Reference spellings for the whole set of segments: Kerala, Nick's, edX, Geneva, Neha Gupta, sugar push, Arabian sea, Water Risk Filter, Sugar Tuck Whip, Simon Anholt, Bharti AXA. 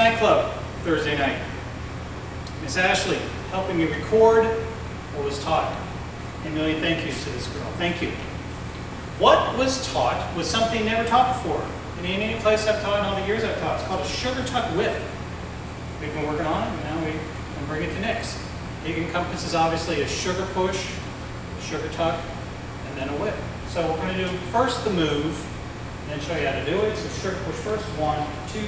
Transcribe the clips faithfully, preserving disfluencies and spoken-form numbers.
nightclub Thursday night. Miss Ashley, helping me record what was taught. A million thank yous to this girl. Thank you. What was taught was something never taught before. In any place I've taught, in all the years I've taught. It's called a sugar tuck whip. We've been working on it, and now we can bring it to Nick's. It encompasses, obviously, a sugar push, a sugar tuck, and then a whip. So we're going to do first the move, and then show you how to do it. So sugar push first, one, two,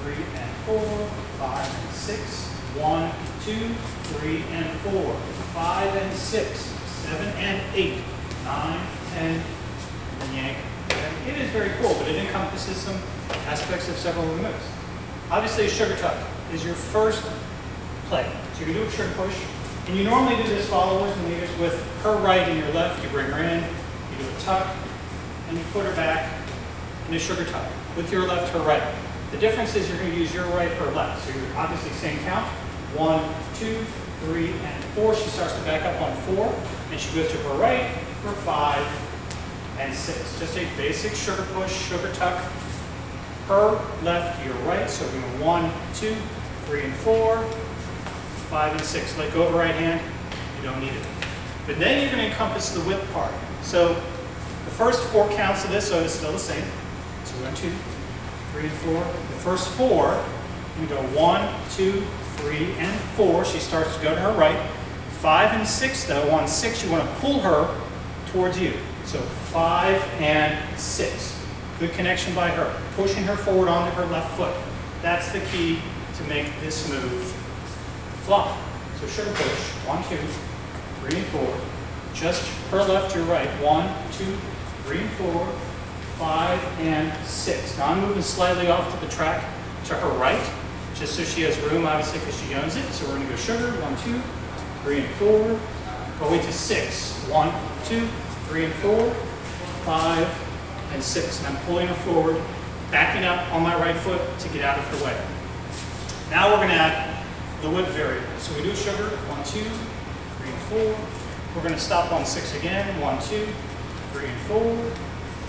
three, and four, five, and six. One, two, three, and four, five, and six, seven, and eight, nine, ten, and then yank. Okay? It is very cool, but it encompasses some aspects of several of the moves. Obviously, a sugar tuck is your first play. So you can do a sugar push, and you normally do this, followers and leaders, with her right and your left. You bring her in, you do a tuck, and you put her back in a sugar tuck with your left, her right. The difference is you're going to use your right, her left. So you're obviously same count, one, two, three, and four. She starts to back up on four, and she goes to her right for five and six. Just a basic sugar push, sugar tuck. Her left, your right. So we're going to one, two, three, and four, five, and six. Let go of the right hand. You don't need it. But then you're going to encompass the whip part. So the first four counts of this, so it's still the same. So one, two, three, and four. The first four, you go one, two, three, and four. She starts to go to her right. Five and six, though. On six, you want to pull her towards you. So five and six. Good connection by her. Pushing her forward onto her left foot. That's the key to make this move flop. So sugar push. One, two, three, and four. Just her left, your right. One, two, three, and four. Five and six. Now I'm moving slightly off to the track to her right, just so she has room, obviously, because she owns it. So we're going to go sugar, one, two, three, and four. Go into six. One, two, three, and four, five, and six. And I'm pulling her forward, backing up on my right foot to get out of her way. Now we're going to add the whip variable. So we do sugar, one, two, three, and four. We're going to stop on six again. One, two, three, and four.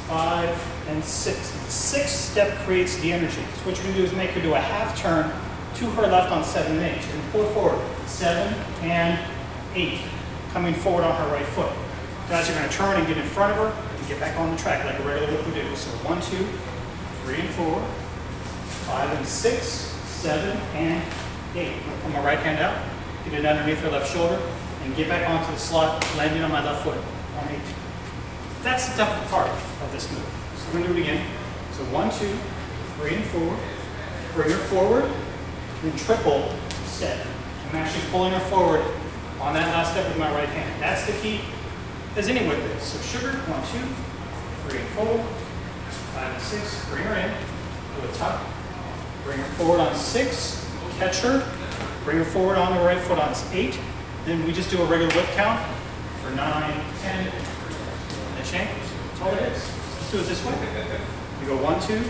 Five and six. The sixth step creates the energy. So what you're going to do is make her do a half turn to her left on seven and eight. You're going to pull her forward. Seven and eight. Coming forward on her right foot. Guys, you're going to turn and get in front of her and get back on the track like a regular whip would do. So one, two, three and four, five and six, seven and eight. I'm going to pull my right hand out, get it underneath her left shoulder, and get back onto the slot, landing on my left foot on eight. That's the tough part of this move. So we're going to do it again. So one, two, three, and four. Bring her forward, and triple step. I'm actually pulling her forward on that last step with my right hand. That's the key as any whip is. So sugar, one, two, three, and four, five, and six. Bring her in, do a tuck. Bring her forward on six, catch her. Bring her forward on the right foot on eight. Then we just do a regular whip count for nine, ten. Shank. That's all it is. Let's do it this way. You go one, two,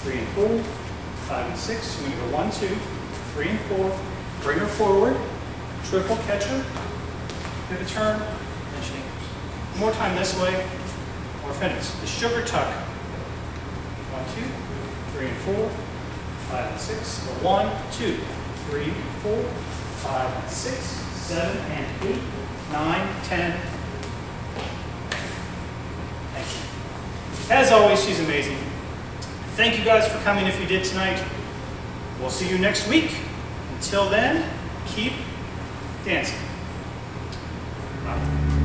three, and four, five, and six. You're going to go one, two, three, and four. Bring her forward. Triple catcher. Give a turn. And shank. More time this way. We're finished. The sugar tuck. One, two, three, and four, five, and six. Go one, two, three, and four, five, and six, seven, and eight, nine, ten. As always, she's amazing. Thank you guys for coming if you did tonight. We'll see you next week. Until then, keep dancing. Bye.